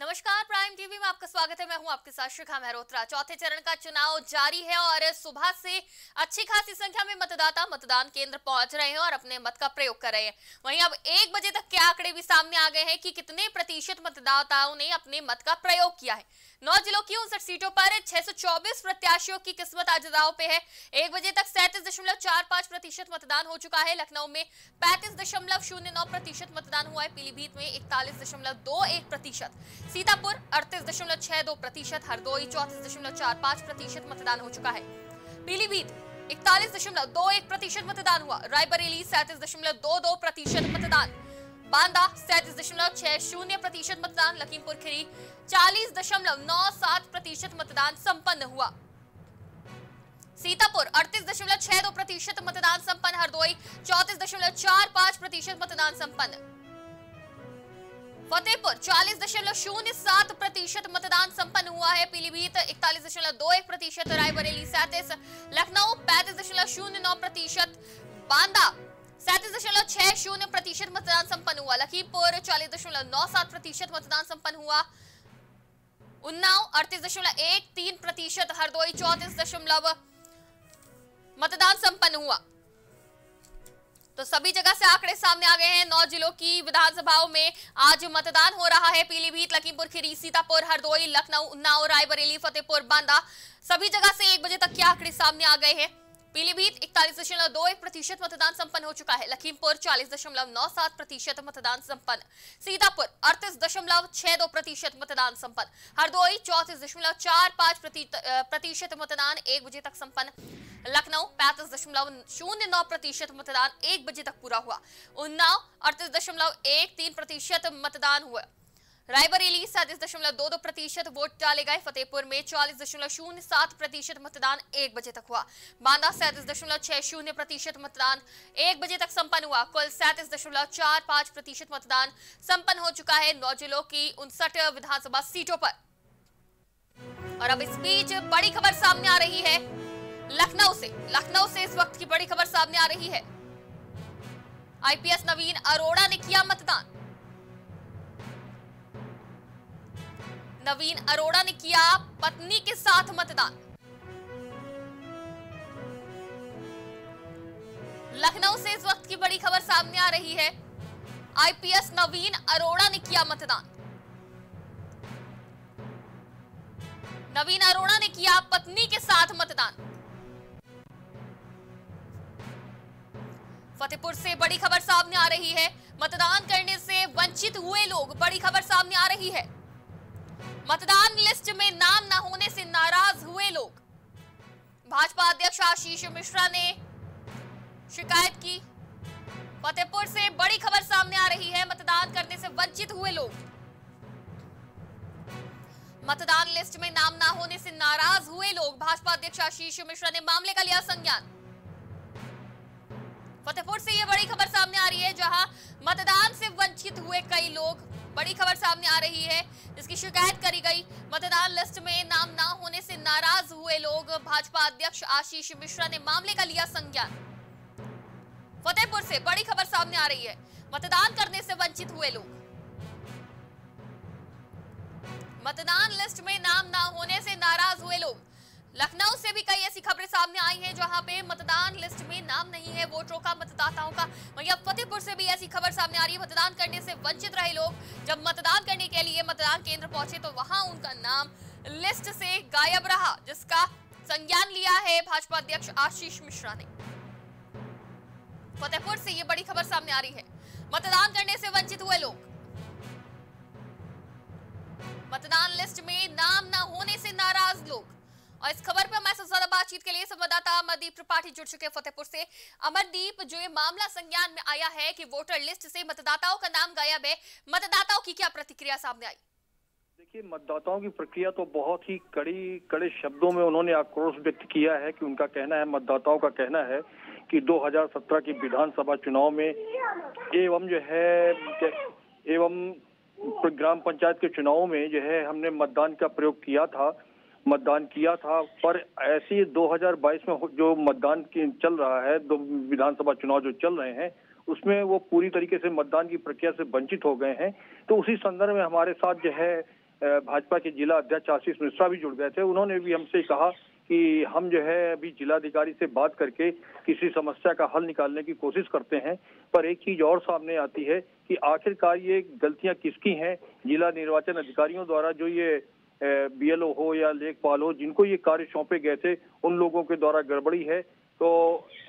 नमस्कार, prime TV में आपका स्वागत है। मैं हूं आपके साथ शिखा मेरोत्रा। चौथे चरण का चुनाव जारी है और सुबह से अच्छी खासी संख्या में मतदाता मतदान केंद्र पहुंच रहे हैं और अपने मत का प्रयोग कर रहे हैं। वहीं अब 1 बजे तक के आंकड़े भी सामने आ गए हैं कि कितने प्रतिशत मतदाताओं ने अपने मत का प्रयोग किया है। 9 जिलों की 59 सीटों पर 624 प्रत्याशियों की किस्मत आज दांव पे है। 1 बजे तक 37.45% मतदान हो चुका है। लखनऊ में 35.09% मतदान हुआ है। पीलीभीत में 41.21%, सीतापुर 38.62%, हरदोई 34.45% मतदान हो चुका है। पीलीभीत 41.21% मतदान हुआ। रायबरेली 37.22% मतदान, बांदा 37.60% मतदान, लखीमपुर खीरी 40.97% मतदान संपन्न हुआ। सीतापुर 38.62% मतदान संपन्न, हरदोई 34.45% मतदान संपन्न, फतेहपुर 40.07% मतदान संपन्न हुआ है। पीलीभीत 41.21%, रायबरेली 37, लखनऊ 35.09%, बांदा 37.60% मतदान संपन्न हुआ, लखीमपुर 40.97% मतदान संपन्न हुआ, उन्नाव 38.13%, हरदोई 34% मतदान संपन्न हुआ। तो सभी जगह से आंकड़े सामने आ गए हैं। 9 जिलों की विधानसभाओं में आज मतदान हो रहा है। पीलीभीत, लखीमपुर खीरी, सीतापुर, हरदोई, लखनऊ, उन्नाव, रायबरेली, फतेहपुर, बांदा, सभी जगह से 1 बजे तक के आंकड़े सामने आ गए हैं। पीलीभीत 41.21% मतदान संपन्न हो चुका है। लखीमपुर 40.97% मतदान संपन्न, सीतापुर 38.62% मतदान संपन्न, हरदोई 34.45% मतदान 1 बजे तक संपन्न, लखनऊ 35.09% मतदान 1 बजे तक पूरा हुआ, उन्नाव 38.13% मतदान हुआ, रायबरेली 37.22% वोट डाले गए, फतेहपुर में 40.07% मतदान 1 बजे तक हुआ, बांदा 37.60% मतदान 1 बजे तक संपन्न हुआ। कुल 37.45% मतदान संपन्न हो चुका है 9 जिलों की 59 विधानसभा सीटों पर। और अब इस बीच बड़ी खबर सामने आ रही है लखनऊ से। लखनऊ से इस वक्त की बड़ी खबर सामने आ रही है। आईपीएस नवीन अरोड़ा ने किया मतदान। नवीन अरोड़ा ने किया पत्नी के साथ मतदान। लखनऊ से इस वक्त की बड़ी खबर सामने आ रही है। आईपीएस नवीन अरोड़ा ने किया मतदान। नवीन अरोड़ा ने किया पत्नी के साथ मतदान। फतेहपुर से बड़ी खबर सामने आ रही है। मतदान करने से वंचित हुए लोग, बड़ी खबर सामने आ रही है। मतदान लिस्ट में नाम न होने से नाराज हुए लोग। भाजपा अध्यक्ष आशीष मिश्रा ने शिकायत की। फतेहपुर से बड़ी खबर सामने आ रही है। मतदान करने से वंचित हुए लोग, मतदान लिस्ट में नाम न होने से नाराज हुए लोग। भाजपा अध्यक्ष आशीष मिश्रा ने मामले का लिया संज्ञान। फतेहपुर से यह बड़ी खबर सामने आ रही है, जहां मतदान से वंचित हुए कई लोग, बड़ी खबर सामने आ रही है, इसकी शिकायत करी गई। मतदान लिस्ट में नाम ना होने से नाराज हुए लोग, भाजपा अध्यक्ष आशीष मिश्रा ने मामले का लिया संज्ञान। फतेहपुर से बड़ी खबर सामने आ रही है। मतदान करने से वंचित हुए लोग, मतदान लिस्ट में नाम ना होने से नाराज हुए लोग। लखनऊ से भी कई ऐसी खबरें सामने आई हैं जहां पे मतदान लिस्ट में नाम नहीं है वोटरों का, मतदाताओं का। वहीं अब फतेहपुर से भी ऐसी खबर सामने आ रही है। मतदान करने से वंचित रहे लोग जब मतदान करने के लिए मतदान केंद्र पहुंचे तो वहां उनका नाम लिस्ट से गायब रहा, जिसका संज्ञान लिया है भाजपा अध्यक्ष आशीष मिश्रा ने। फतेहपुर से ये बड़ी खबर सामने आ रही है। मतदान करने से वंचित हुए लोग, मतदान लिस्ट में नाम ना होने से नाराज लोग। और इस खबर पर हमारे साथ ज्यादा बातचीत के लिए संवाददाता अमरदीप त्रिपाठी जुड़ चुके हैं फतेहपुर से। अमरदीप, जो ये मामला संज्ञान में आया है कि वोटर लिस्ट से मतदाताओं का नाम गायब है, मतदाताओं की क्या प्रतिक्रिया सामने आई? देखिए, मतदाताओं की प्रक्रिया तो बहुत ही कड़े शब्दों में उन्होंने आक्रोश व्यक्त किया है कि उनका कहना है, मतदाताओं का कहना है कि 2017 की विधानसभा चुनाव में एवं जो है एवं ग्राम पंचायत के चुनाव में जो है हमने मतदान का प्रयोग किया था मतदान किया था, पर ऐसी 2022 में जो मतदान चल रहा है, दो विधानसभा चुनाव जो चल रहे हैं, उसमें वो पूरी तरीके से मतदान की प्रक्रिया से वंचित हो गए हैं। तो उसी संदर्भ में हमारे साथ जो है भाजपा के जिला अध्यक्ष आशीष मिश्रा भी जुड़ गए थे। उन्होंने भी हमसे कहा कि हम जो है अभी जिलाधिकारी से बात करके किसी समस्या का हल निकालने की कोशिश करते हैं, पर एक चीज और सामने आती है कि आखिरकार ये गलतियां किसकी हैं। जिला निर्वाचन अधिकारियों द्वारा जो ये BLO हो या लेखपाल हो, जिनको ये कार्य सौंपे गए थे, उन लोगों के द्वारा गड़बड़ी है। तो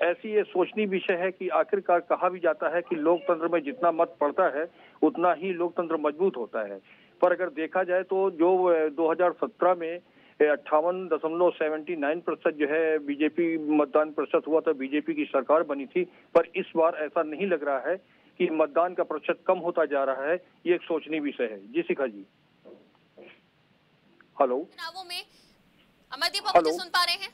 ऐसी ये सोचनी विषय है कि आखिरकार कहा भी जाता है कि लोकतंत्र में जितना मत पड़ता है उतना ही लोकतंत्र मजबूत होता है, पर अगर देखा जाए तो जो 2017 में 58.79% जो है बीजेपी मतदान प्रतिशत हुआ था, बीजेपी की सरकार बनी थी, पर इस बार ऐसा नहीं लग रहा है कि मतदान का प्रतिशत कम होता जा रहा है। ये एक सोचनीय विषय है। जी शिखा जी, हेलो। चुनावों में अमरदीप आप मुझे सुन पा रहे हैं?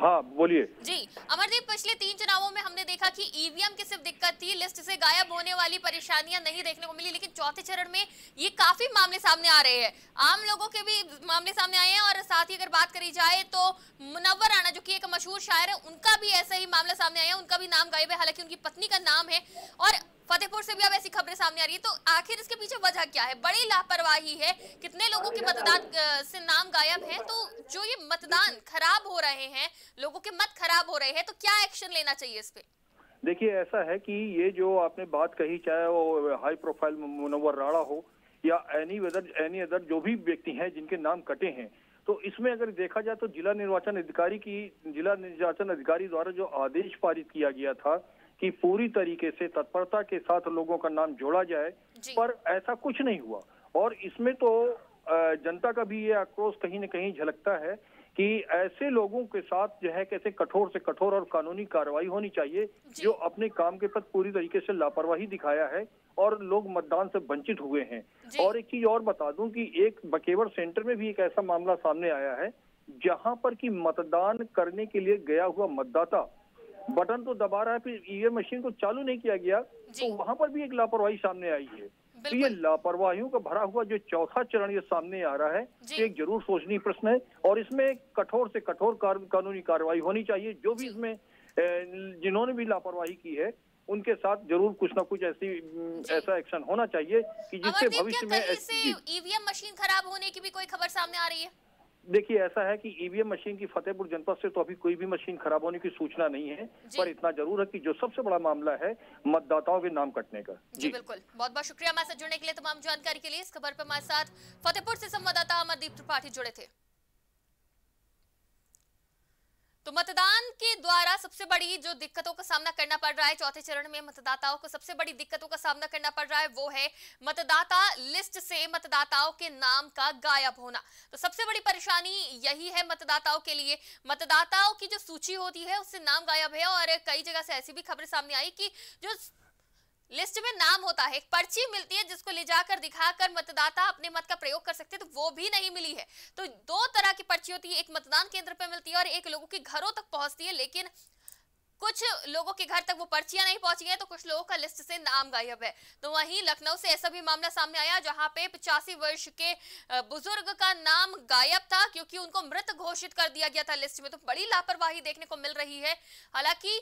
हाँ बोलिए जी। अमरदीप, पिछले 3 चुनावों में हमने देखा कि ईवीएम की सिर्फ दिक्कत थी, लिस्ट से गायब होने वाली परेशानियां नहीं देखने को मिली, लेकिन चौथे चरण में ये काफी मामले सामने आ रहे हैं, आम लोगों के भी मामले सामने आए हैं। और साथ ही अगर बात करी जाए तो मुनव्वर राणा जो कि एक मशहूर शायर है, उनका भी ऐसा ही मामला सामने आया, उनका भी नाम गायब है, हालांकि उनकी पत्नी का नाम है। और फतेहपुर से भी अब ऐसी खबरें सामने आ रही है, तो आखिर इसके पीछे वजह क्या है? बड़ी लापरवाही है, कितने लोगों के मतदान से नाम गायब है, तो जो ये मतदान खराब हो रहे हैं, लोगों के मत खराब हो रहे हैं, तो क्या एक्शन लेना चाहिए इस पे? देखिए, ऐसा है कि ये जो आपने बात कही, चाहे वो हाई प्रोफाइल मुनव्वर राणा हो या एनी अदर जो भी व्यक्ति है जिनके नाम कटे हैं, तो इसमें अगर देखा जाए तो जिला निर्वाचन अधिकारी द्वारा जो आदेश पारित किया गया था कि पूरी तरीके से तत्परता के साथ लोगों का नाम जोड़ा जाए, पर ऐसा कुछ नहीं हुआ। और इसमें तो जनता का भी ये आक्रोश कहीं न कहीं झलकता है कि ऐसे लोगों के साथ जो है कैसे कठोर से कठोर और कानूनी कार्रवाई होनी चाहिए, जो अपने काम के प्रति पूरी तरीके से लापरवाही दिखाया है और लोग मतदान से वंचित हुए हैं। और एक चीज और बता दूं कि एक बकेवर सेंटर में भी एक ऐसा मामला सामने आया है जहां पर कि मतदान करने के लिए गया हुआ मतदाता बटन तो दबा रहा है, फिर ईवीएम मशीन को चालू नहीं किया गया, तो वहां पर भी एक लापरवाही सामने आई है। तो ये लापरवाहियों का भरा हुआ जो चौथा चरण ये सामने आ रहा है, ये एक जरूर सोचनीय प्रश्न है। और इसमें कठोर से कठोर कानूनी कार्रवाई होनी चाहिए। जो भी इसमें जिन्होंने भी लापरवाही की है, उनके साथ जरूर कुछ ना कुछ ऐसा एक्शन होना चाहिए कि जिससे भविष्य में। ईवीएम मशीन खराब होने की भी कोई खबर सामने आ रही है? देखिए, ऐसा है कि ईवीएम मशीन की फतेहपुर जनपद से तो अभी कोई भी मशीन खराब होने की सूचना नहीं है, पर इतना जरूर है कि जो सबसे बड़ा मामला है मतदाताओं के नाम कटने का। जी बिल्कुल, बहुत बहुत शुक्रिया हमारे साथ जुड़ने के लिए। तमाम जानकारी के लिए इस खबर पर हमारे साथ फतेहपुर से संवाददाता अमरदीप त्रिपाठी जुड़े थे। तो मतदान के द्वारा सबसे बड़ी जो दिक्कतों का सामना करना पड़ रहा है, चौथे चरण में मतदाताओं को सबसे बड़ी दिक्कतों का सामना करना पड़ रहा है, वो है मतदाता लिस्ट से मतदाताओं के नाम का गायब होना। तो सबसे बड़ी परेशानी यही है मतदाताओं के लिए। मतदाताओं की जो सूची होती है उससे नाम गायब है, और कई जगह से ऐसी भी खबरें सामने आई कि जो लिस्ट में नाम होता है, एक पर्ची मिलती है जिसको ले जाकर दिखाकर मतदाता अपने मत का प्रयोग कर सकते हैं, तो वो भी नहीं मिली है। तो 2 तरह की पर्ची होती है, एक मतदान केंद्र पे मिलती है और एक लोगों के घरों तक पहुंचती है, लेकिन कुछ लोगों के घर तक वो पर्चियां नहीं पहुंची है, तो कुछ लोगों का लिस्ट से नाम गायब है। तो वहीं लखनऊ से ऐसा भी मामला सामने आया जहां पे 85 वर्ष के बुजुर्ग का नाम गायब था क्योंकि उनको मृत घोषित कर दिया गया था लिस्ट में। तो बड़ी लापरवाही देखने को मिल रही है। हालांकि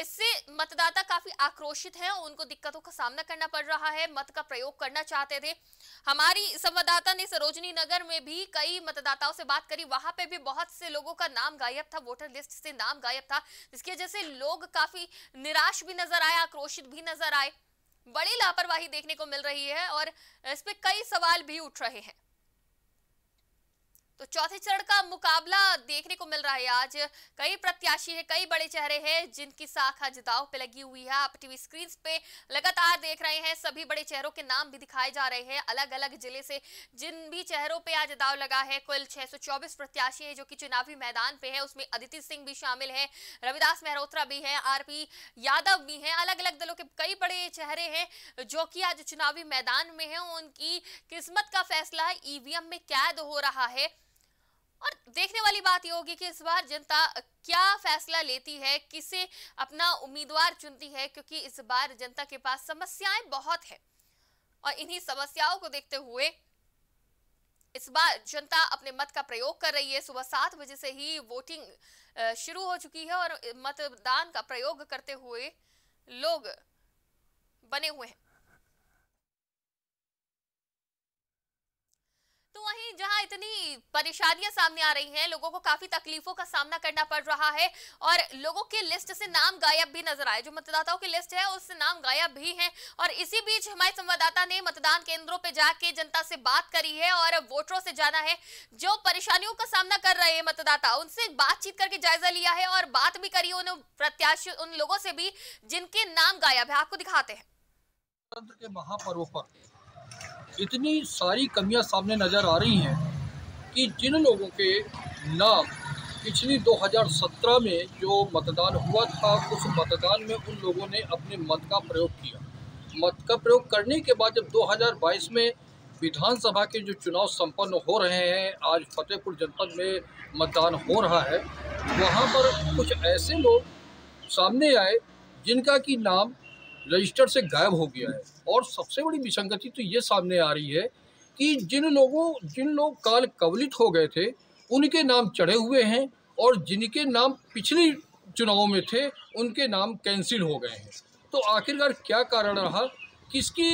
इससे मतदाता काफी आक्रोशित हैं, उनको दिक्कतों का सामना करना पड़ रहा है, मत का प्रयोग करना चाहते थे। हमारी संवाददाता ने सरोजनी नगर में भी कई मतदाताओं से बात करी, वहां पे भी बहुत से लोगों का नाम गायब था, वोटर लिस्ट से नाम गायब था, जिसकी वजह से लोग काफी निराश भी नजर आए, आक्रोशित भी नजर आए। बड़ी लापरवाही देखने को मिल रही है और इस पे कई सवाल भी उठ रहे हैं। तो चौथे चरण का मुकाबला देखने को मिल रहा है। आज कई प्रत्याशी है, कई बड़े चेहरे हैं जिनकी साख जिताव पे लगी हुई है। आप टीवी स्क्रीन पे लगातार देख रहे हैं, सभी बड़े चेहरों के नाम भी दिखाए जा रहे हैं। अलग अलग जिले से जिन भी चेहरों पे आज दाव लगा है, कुल 624 प्रत्याशी है जो कि चुनावी मैदान पे है। उसमें अधिति सिंह भी शामिल है, रविदास मेहरोत्रा भी है, RP यादव भी है। अलग अलग दलों के कई बड़े चेहरे हैं जो कि आज चुनावी मैदान में है। उनकी किस्मत का फैसला ईवीएम में कैद हो रहा है और देखने वाली बात यह होगी कि इस बार जनता क्या फैसला लेती है, किसे अपना उम्मीदवार चुनती है, क्योंकि इस बार जनता के पास समस्याएं बहुत हैं और इन्हीं समस्याओं को देखते हुए इस बार जनता अपने मत का प्रयोग कर रही है। सुबह 7 बजे से ही वोटिंग शुरू हो चुकी है और मतदान का प्रयोग करते हुए लोग बने हुए हैं। तो वहीं जहां इतनी परेशानियां सामने आ रही हैं, लोगों को काफी तकलीफों का सामना करना पड़ रहा है और लोगों की लिस्ट से नाम गायब भी नजर आए। जो मतदाताओं की लिस्ट है उससे नाम गायब भी हैं और इसी बीच हमारे संवाददाता ने मतदान केंद्रों पे जाके जनता से बात करी है और वोटरों से जाना है। जो परेशानियों का सामना कर रहे हैं मतदाता, उनसे बातचीत करके जायजा लिया है और बात भी करी उन प्रत्याशी, उन लोगों से भी जिनके नाम गायब है। आपको दिखाते हैं। लोकतंत्र के महापर्व पर इतनी सारी कमियां सामने नज़र आ रही हैं कि जिन लोगों के नाम पिछली 2017 में जो मतदान हुआ था, उस मतदान में उन लोगों ने अपने मत का प्रयोग किया। मत का प्रयोग करने के बाद जब 2022 में विधानसभा के जो चुनाव संपन्न हो रहे हैं, आज फतेहपुर जनपद में मतदान हो रहा है, वहां पर कुछ ऐसे लोग सामने आए जिनका कि नाम रजिस्टर से गायब हो गया है। और सबसे बड़ी विसंगति तो ये सामने आ रही है कि जिन लोग काल कवलित हो गए थे उनके नाम चढ़े हुए हैं और जिनके नाम पिछले चुनावों में थे उनके नाम कैंसिल हो गए हैं। तो आखिरकार क्या कारण रहा, किसकी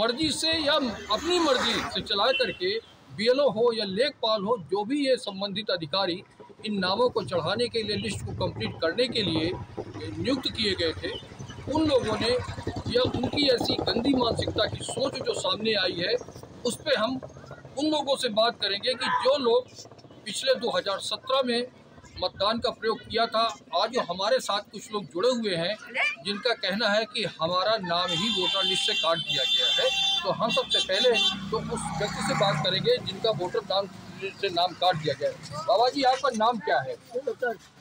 मर्जी से या अपनी मर्जी से चला करके BLO हो या लेखपाल हो, जो भी ये संबंधित अधिकारी इन नामों को चढ़ाने के लिए, लिस्ट को कम्प्लीट करने के लिए नियुक्त किए गए थे, उन लोगों ने या उनकी ऐसी गंदी मानसिकता की सोच जो सामने आई है, उस पर हम उन लोगों से बात करेंगे कि जो लोग पिछले 2017 में मतदान का प्रयोग किया था। आज हमारे साथ कुछ लोग जुड़े हुए हैं जिनका कहना है कि हमारा नाम ही वोटर लिस्ट से काट दिया गया है। तो हम सबसे पहले तो उस व्यक्ति से बात करेंगे जिनका वोटर नाम से नाम काट दिया गया है। बाबा जी, आपका नाम क्या है?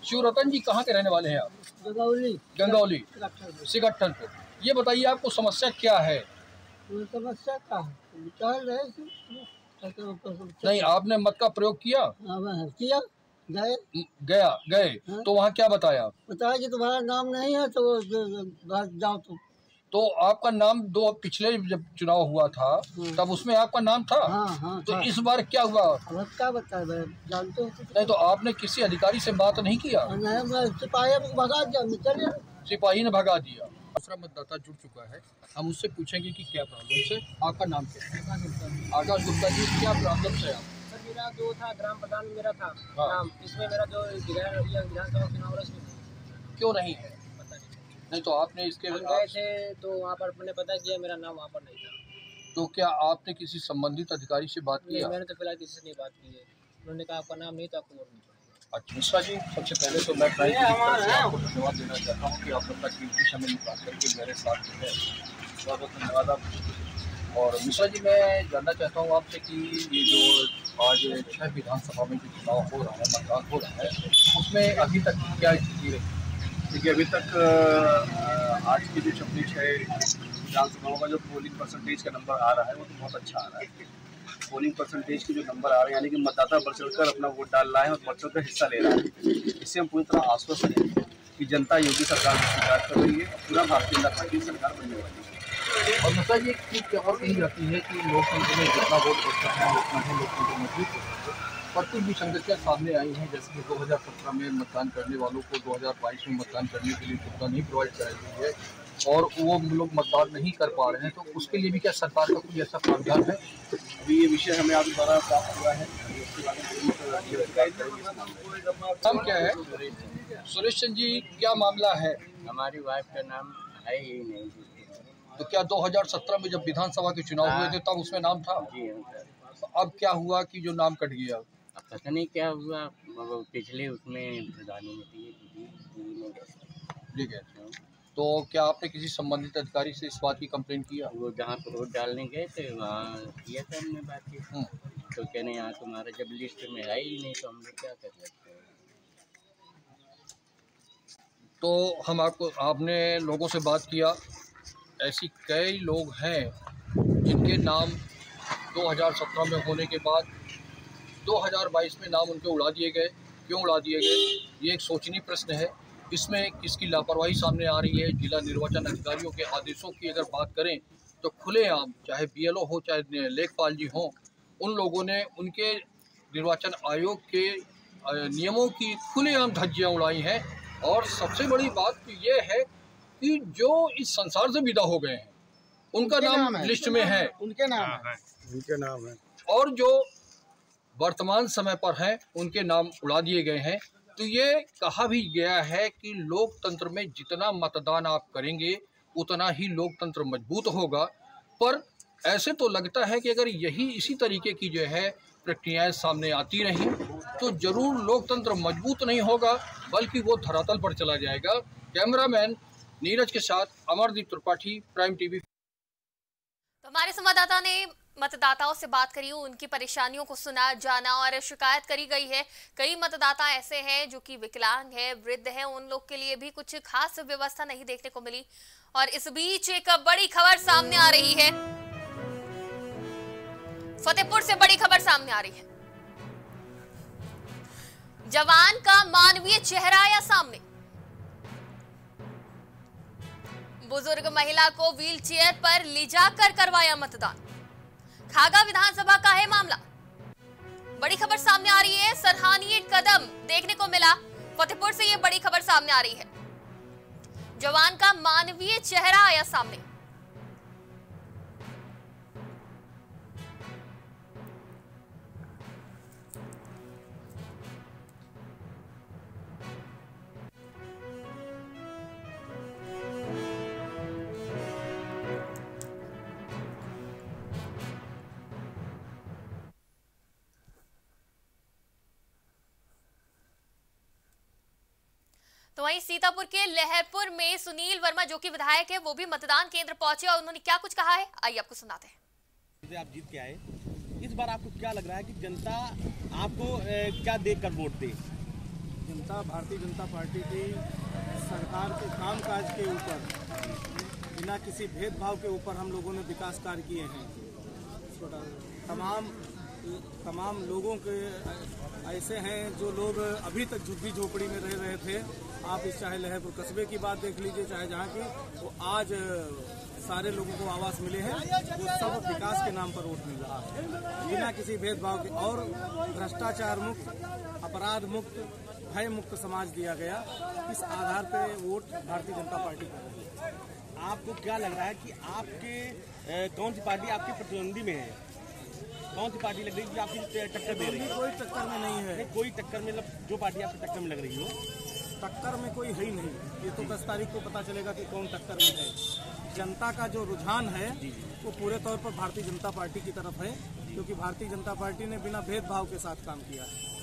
शिव रतन जी, कहाँ के रहने वाले हैं आप? गंगौली सिगट्ठन। ये बताइए आपको समस्या क्या है? समस्या क्या है? नहीं, आपने मत का प्रयोग किया, गए हाँ? तो वहाँ क्या बताया? बताया कि तुम्हारा नाम नहीं है तो जाओ तुम। तो आपका नाम पिछले जब चुनाव हुआ था तब उसमें आपका नाम था। हाँ, हाँ, तो इस बार क्या हुआ? क्या बताया भाई, जानते हो? नहीं, तो आपने किसी अधिकारी से बात नहीं किया? नहीं, सिपाही ने भगा दिया। दूसरा मतदाता जुड़ चुका है, हम उससे पूछेंगे कि क्या प्रॉब्लम से। आपका नाम क्या है? आकाश गुप्ता जी, क्या प्रॉब्लम से आप? सर, मेरा जो था ग्राम प्रधान मेरा था नाम, इसमें मेरा जो विधानसभा चुनाव क्यों नहीं है? नहीं, तो आपने इसके गए थे तो वहाँ पर मैंने पता किया, मेरा नाम वहाँ पर नहीं था। तो क्या आपने किसी संबंधित अधिकारी से बात की? मैंने तो फिलहाल किसी से नहीं बात की है। उन्होंने कहा आपका नाम नहीं था, आपको वोट नहीं था। अच्छा जी, सबसे पहले तो मैं प्राइम टीवी आपको धन्यवाद देना चाहता हूँ कि आप अपना कीमती समय निकाल करके मेरे साथ जो है, बहुत बहुत धन्यवाद आप। और मिश्रा जी, मैं जानना चाहता हूँ आपसे कि ये जो आज 6 विधानसभा में जो चुनाव हो रहा है, मतदान हो रहा है, उसमें अभी तक क्या स्थिति रही? क्योंकि अभी तक आज की जो 26 विधानसभाओं का जो पोलिंग परसेंटेज का नंबर आ रहा है वो तो बहुत अच्छा आ रहा है। पोलिंग परसेंटेज के जो नंबर आ रहे हैं, यानी कि मतदाता बढ़ चढ़ कर अपना वोट डाल रहा है और बढ़ चढ़ कर हिस्सा ले रहा है। इससे हम पूरी तरह आश्वस्त हैं कि जनता योगी सरकार को स्वीकार कर रही है, पूरा भारतीय जनता पार्टी सरकार बनने वाली है। और दूसरा ये चीज़ और कही जाती है कि लोकतंत्र में जितना वोट पड़ता है उतना ही लोकतंत्र मजबूत होता है। पर कुछ भी संगतियाँ सामने आई हैं, जैसे कि 2017 में मतदान करने वालों को 2022 में मतदान करने के लिए सुविधा नहीं प्रोवाइड कराई गई है और वो लोग मतदान नहीं कर पा रहे हैं। तो उसके लिए भी क्या सरकार का कोई ऐसा प्रावधान है? अभी ये विषय हमें आप द्वारा प्राप्त हुआ है। हम क्या है, सुरेश चंद्र जी, क्या मामला है? हमारी वाइफ का नाम है ही नहीं। तो क्या 2017 में जब विधानसभा के चुनाव हुए थे तब उसमें नाम था? जी। अब क्या हुआ कि जो नाम कट गया? पता नहीं क्या हुआ, पिछले उसमें ठीक है। तो क्या आपने किसी संबंधित अधिकारी से इस बात की कंप्लेंट किया? वो जहाँ पर वोट डालने गए थे वहाँ किया था हमने बात की, तो कह रहे यहाँ तुम्हारा जब लिस्ट में है ही नहीं तो हम लोग क्या कर सकते हैं। तो हम आपको, आपने लोगों से बात किया, ऐसी कई लोग हैं जिनके नाम 2017 में होने के बाद 2022 में नाम उनके उड़ा दिए गए। क्यों उड़ा दिए गए, ये एक सोचनीय प्रश्न है। इसमें किसकी लापरवाही सामने आ रही है? जिला निर्वाचन अधिकारियों के आदेशों की अगर बात करें तो खुलेआम, चाहे BLO हो, चाहे लेखपाल जी हों, उन लोगों ने उनके निर्वाचन आयोग के नियमों की खुलेआम धज्जियाँ उड़ाई हैं। और सबसे बड़ी बात ये है कि जो इस संसार से विदा हो गए हैं उनका नाम लिस्ट में है, उनके नाम है और जो वर्तमान समय पर हैं उनके नाम उड़ा दिए गए हैं। तो ये कहा भी गया है कि लोकतंत्र में जितना मतदान आप करेंगे उतना ही लोकतंत्र मजबूत होगा, पर ऐसे तो लगता है कि अगर यही इसी तरीके की जो है प्रक्रियाएं सामने आती रहीं तो जरूर लोकतंत्र मजबूत नहीं होगा बल्कि वो धरातल पर चला जाएगा। कैमरामैन नीरज के साथ अमरदीप त्रिपाठी, प्राइम टीवी। तो हमारे संवाददाता ने मतदाताओं से बात करी, उनकी परेशानियों को सुना जाना और शिकायत करी गई है। कई मतदाता ऐसे हैं जो कि विकलांग है, वृद्ध है, उन लोग के लिए भी कुछ खास व्यवस्था नहीं देखने को मिली। और इस बीच एक बड़ी खबर सामने आ रही है, फतेहपुर से बड़ी खबर सामने आ रही है। जवान का मानवीय चेहरा आया सामने, बुजुर्ग महिला को व्हीलचेयर पर ले जाकर करवाया मतदान। खागा विधानसभा का है मामला, बड़ी खबर सामने आ रही है, सराहनीय कदम देखने को मिला। फतेहपुर से यह बड़ी खबर सामने आ रही है, जवान का मानवीय चेहरा आया सामने। तो वहीं सीतापुर के लहरपुर में सुनील वर्मा जो कि विधायक है वो भी मतदान केंद्र पहुंचे और उन्होंने क्या कुछ कहा है, आइए आपको सुनाते हैं। आप जीत के आए, इस बार आपको क्या लग रहा है कि जनता आपको क्या देखकर वोट दे? जनता भारतीय जनता पार्टी की सरकार के कामकाज के ऊपर, बिना किसी भेदभाव के ऊपर हम लोगों ने विकास कार्य किए हैं। तमाम लोगों के ऐसे हैं जो लोग अभी तक झुग्गी झोपड़ी में रह रहे थे, आप इस चाहे लहरपुर कस्बे की बात देख लीजिए चाहे जहाँ की, वो आज सारे लोगों को आवास मिले हैं। वो सब विकास के नाम पर वोट मिल रहा है, बिना किसी भेदभाव के, और भ्रष्टाचार मुक्त, अपराध मुक्त, भय मुक्त समाज दिया गया। इस आधार पर वोट भारतीय जनता पार्टी को। आपको क्या लग रहा है कि आपके कौन सी पार्टी आपके प्रतिद्वंदी में है, कौन सी पार्टी लग रही है आपकी टक्कर दे रही है? कोई टक्कर में नहीं है, कोई टक्कर में, मतलब जो पार्टी आपकी टक्कर में लग रही हो, टक्कर में कोई है ही नहीं। ये तो 10 तारीख को पता चलेगा कि कौन टक्कर में है। जनता का जो रुझान है वो पूरे तौर पर भारतीय जनता पार्टी की तरफ है, क्योंकि भारतीय जनता पार्टी ने बिना भेदभाव के साथ काम किया है।